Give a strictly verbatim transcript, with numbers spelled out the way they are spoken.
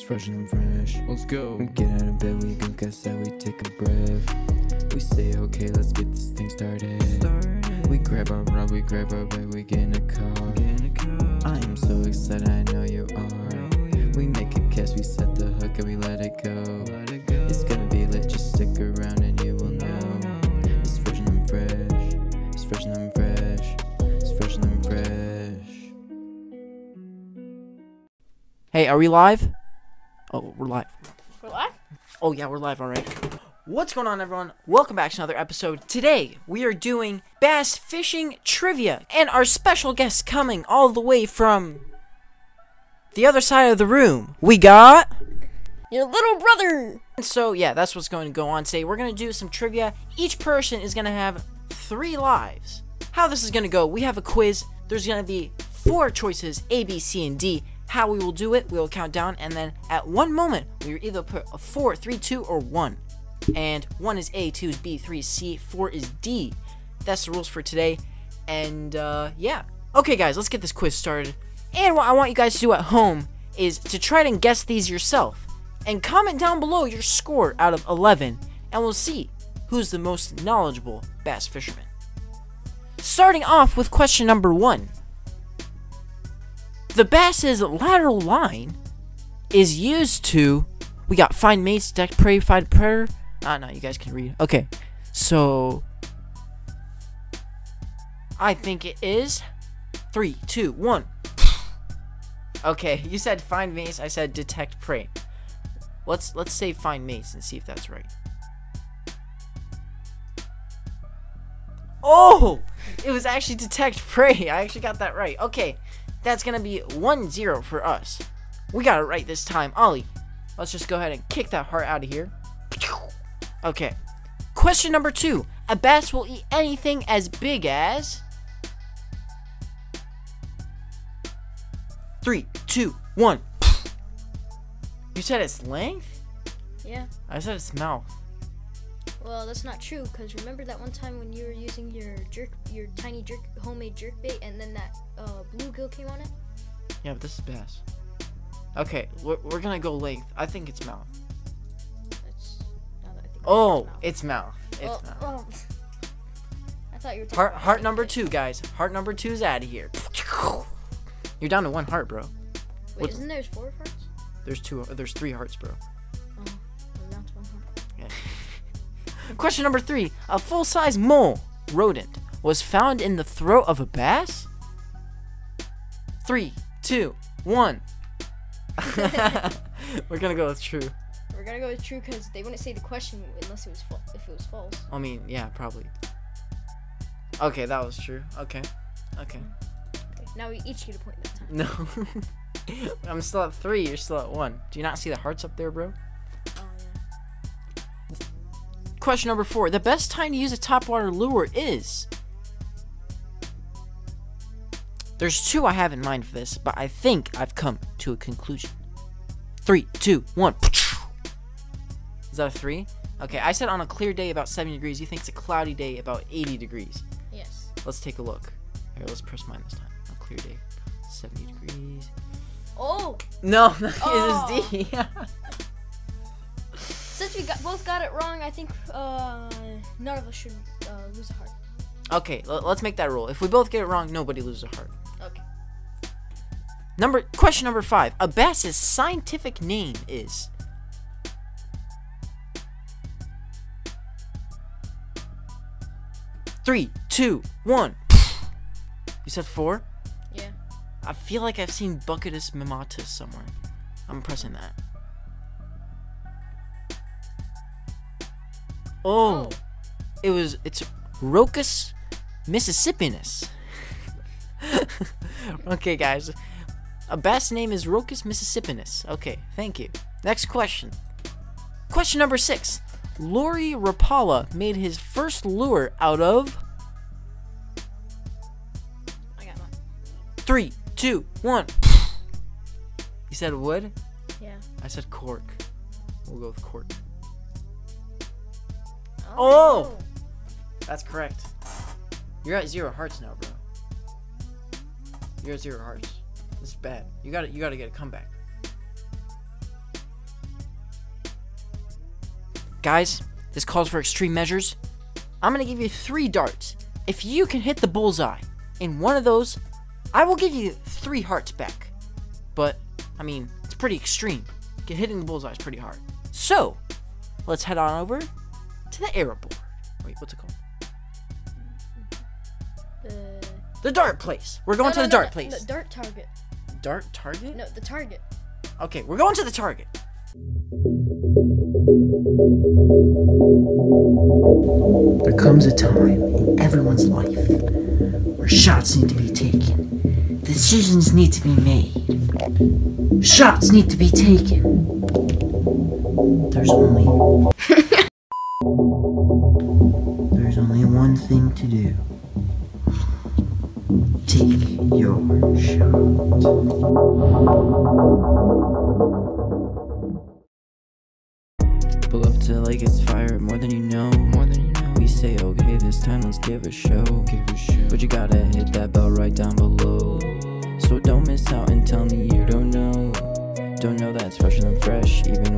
it's fresh and fresh. Let's go. We get out of bed, we look outside, we take a breath. We say, okay, let's get this thing started. started. We grab our rod, we grab our bag, we get in a car. Get in a car. I am so excited, I know you are. Know you. We make a catch, we set the hook, and we let it go. Let it go. It's gonna be lit, just stick around and you will know. It's fresh and I'm fresh. It's fresh and I'm fresh. It's fresh and I'm fresh. Hey, are we live? Oh, we're live. We're live? Oh, yeah, we're live already. What's going on, everyone? Welcome back to another episode. Today, we are doing bass fishing trivia. And our special guest coming all the way from the other side of the room. We got... your little brother! And so, yeah, that's what's going to go on today. We're going to do some trivia. Each person is going to have three lives. How this is going to go, we have a quiz. There's going to be four choices, A, B, C, and D. How we will do it, we will count down, and then at one moment, we either put a four, three, two, or one. And one is A, two is B, three is C, four is D. That's the rules for today, and uh, yeah. Okay, guys, let's get this quiz started. And what I want you guys to do at home is to try to guess these yourself. And comment down below your score out of eleven, and we'll see who's the most knowledgeable bass fisherman. Starting off with question number one. The bass's lateral line is used to, we got find mates, detect prey, find predator. Ah, no, you guys can read. Okay, so I think it is three, two, one. Okay, you said find mates, I said detect prey. Let's let's say find mates and see if that's right. Oh, it was actually detect prey. I actually got that right. Okay. That's going to be one zero for us. We got it right this time. Ollie, let's just go ahead and kick that heart out of here. Okay. Question number two. A bass will eat anything as big as... Three, two, one. You said its length? Yeah. I said its mouth. Well, that's not true, because remember that one time when you were using your jerk, your tiny jerk, homemade jerk bait, and then that uh, bluegill came on it? Yeah, but this is bass. Okay, we're, we're going to go length. I think it's mouth. That's, no, I think oh, it's mouth. It's mouth. It's well, mouth. Oh. I thought you were talking heart, about heart number two, guys. Heart number two is out of here. You're down to one heart, bro. Wait, what? Isn't there four hearts? There's, two, there's three hearts, bro. Oh, we're down to one heart. Yeah. Question number three. A full-size mole rodent was found in the throat of a bass? Three, two, one. We're gonna go with true. We're gonna go with true because they wouldn't say the question unless it was if it was false. I mean, yeah, probably. Okay, that was true. Okay, okay. Okay. Now we each get a point that time. No, I'm still at three. You're still at one. Do you not see the hearts up there, bro? Question number four. The best time to use a topwater lure is... There's two I have in mind for this, but I think I've come to a conclusion. Three, two, one. Is that a three? Okay, I said on a clear day about seventy degrees. You think it's a cloudy day about eighty degrees. Yes. Let's take a look. Here, let's press mine this time. On a clear day. seventy degrees. Oh! No, oh. It was D. Since we got, both got it wrong, I think uh, none of us should uh, lose a heart. Okay, let's make that rule. If we both get it wrong, nobody loses a heart. Okay. Number question number five. A bass's scientific name is three, two, one. You said four? Yeah. I feel like I've seen Bucketus Mimatus somewhere. I'm pressing that. Oh, oh, it was, it's Rocus Mississippinus. Okay, guys. A bass name is Rocus Mississippinus. Okay, thank you. Next question. Question number six. Laurie Rapala made his first lure out of... I got mine. Three, two, one. You said wood? Yeah. I said cork. We'll go with cork. Oh! That's correct. You're at zero hearts now, bro. You're at zero hearts. This is bad. You gotta you gotta get a comeback. Guys, this calls for extreme measures. I'm going to give you three darts. If you can hit the bullseye in one of those, I will give you three hearts back. But, I mean, it's pretty extreme. Get hitting the bullseye is pretty hard. So, let's head on over to the arrow board. Wait, what's it called? Uh, the dart place. We're going no, to no, the no, dart no, place. No, dart target. Dart target? No, the target. Okay, we're going to the target. There comes a time in everyone's life where shots need to be taken. Decisions need to be made. Shots need to be taken. There's only... There's only one thing to do. Take your shot. Pull up till I get fired. More than you know. More than you know. We say okay, this time let's give a show. Give a show. But you gotta hit that bell right down below. So don't miss out and tell me you don't know. Don't know that's fresher than fresh. Even